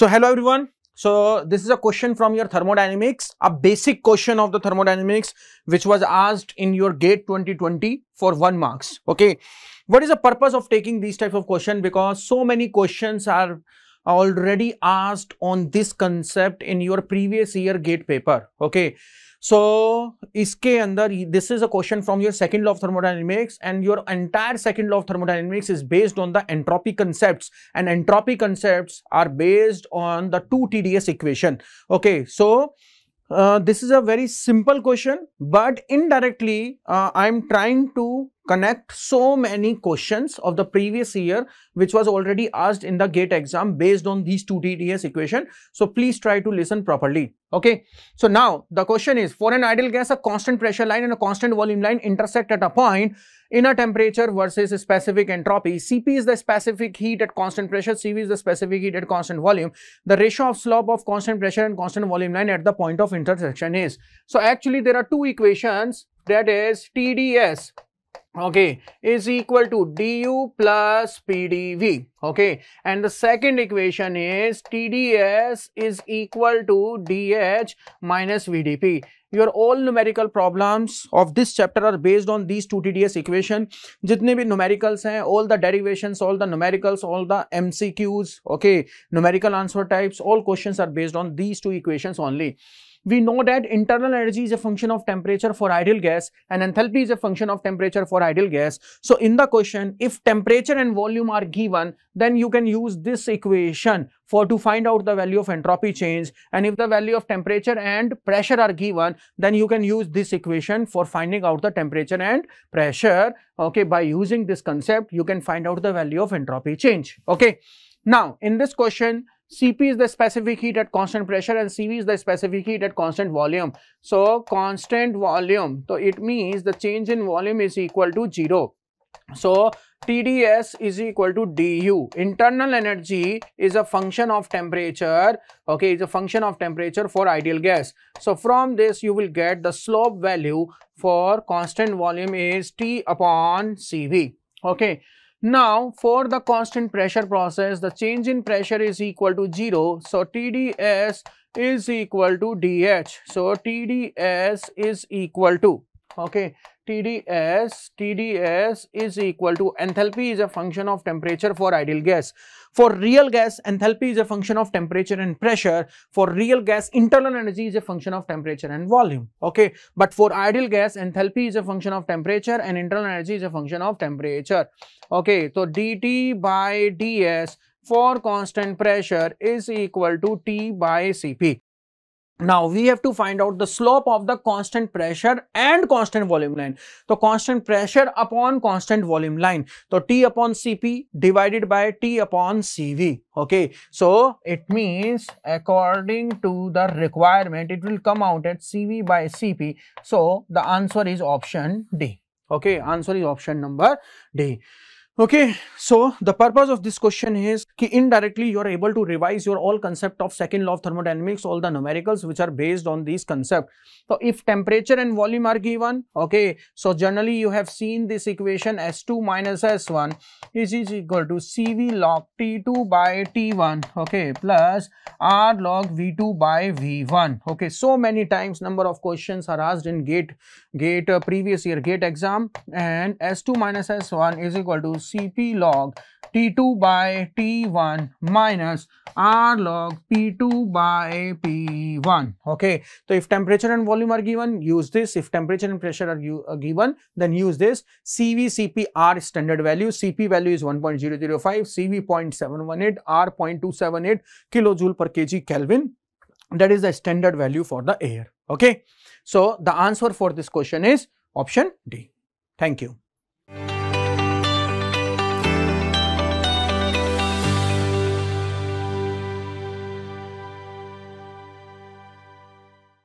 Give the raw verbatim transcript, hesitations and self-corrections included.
So hello everyone. So this is a question from your thermodynamics, a basic question of the thermodynamics, which was asked in your GATE twenty twenty for one marks. Okay. What is the purpose of taking these types of questions? Because so many questions are already asked on this concept in your previous year GATE paper. Okay. So iske andar, this is a question from your second law of thermodynamics, and your entire second law of thermodynamics is based on the entropy concepts, and entropy concepts are based on the two T D S equation. Okay, so uh, this is a very simple question, but indirectly uh, I am trying to connect so many questions of the previous year which was already asked in the GATE exam based on these two T D S equation. So please try to listen properly. Okay. So now the question is, for an ideal gas, a constant pressure line and a constant volume line intersect at a point in a temperature versus a specific entropy. C P is the specific heat at constant pressure, C V is the specific heat at constant volume. The ratio of slope of constant pressure and constant volume line at the point of intersection is. So actually there are two equations, that is T D S. Okay, is equal to du plus P d V. Okay, and the second equation is T D S is equal to d H minus V d P. Your all numerical problems of this chapter are based on these two T D S equation. Jitne bhi numericals hai, all the derivations, all the numericals, all the M C Qs, okay, numerical answer types, all questions are based on these two equations only. We know that internal energy is a function of temperature for ideal gas and enthalpy is a function of temperature for ideal gas. So in the question, if temperature and volume are given, then you can use this equation for to find out the value of entropy change, and if the value of temperature and pressure are given, then you can use this equation for finding out the temperature and pressure. Okay, by using this concept you can find out the value of entropy change. Okay, now in this question, C P is the specific heat at constant pressure and C V is the specific heat at constant volume. So constant volume, so it means the change in volume is equal to zero. So T D S is equal to du. Internal energy is a function of temperature, okay, is a function of temperature for ideal gas. So from this you will get the slope value for constant volume is T upon C V. Okay. Now, for the constant pressure process, the change in pressure is equal to zero. So T D S is equal to d H. So T D S is equal to, okay, T D S, T D S is equal to, enthalpy is a function of temperature for ideal gas. For real gas, enthalpy is a function of temperature and pressure. For real gas, internal energy is a function of temperature and volume. Okay, but for ideal gas, enthalpy is a function of temperature and internal energy is a function of temperature. Okay, so dt by ds for constant pressure is equal to T by C P. Now we have to find out the slope of the constant pressure and constant volume line. So constant pressure upon constant volume line. So T upon C P divided by T upon C V. Okay. So it means according to the requirement, it will come out at C V by C P. So the answer is option D. Okay. Answer is option number D. Okay, so the purpose of this question is that indirectly you are able to revise your all concept of second law of thermodynamics, all the numericals which are based on these concepts. So if temperature and volume are given, okay, so generally you have seen this equation S two minus S one is equal to C V log T two by T one, okay, plus R log V two by V one. Okay, so many times number of questions are asked in GATE, GATE uh, previous year GATE exam, and S two minus S one is equal to C P log T two by T one minus R log P two by P one. Okay, so if temperature and volume are given, use this. If temperature and pressure are, are given, then use this. C V, C P, R standard value. C P value is one point zero zero five, C V zero point seven one eight, R zero point two seven eight kilojoule per kg Kelvin. That is the standard value for the air. Okay, so the answer for this question is option D. Thank you.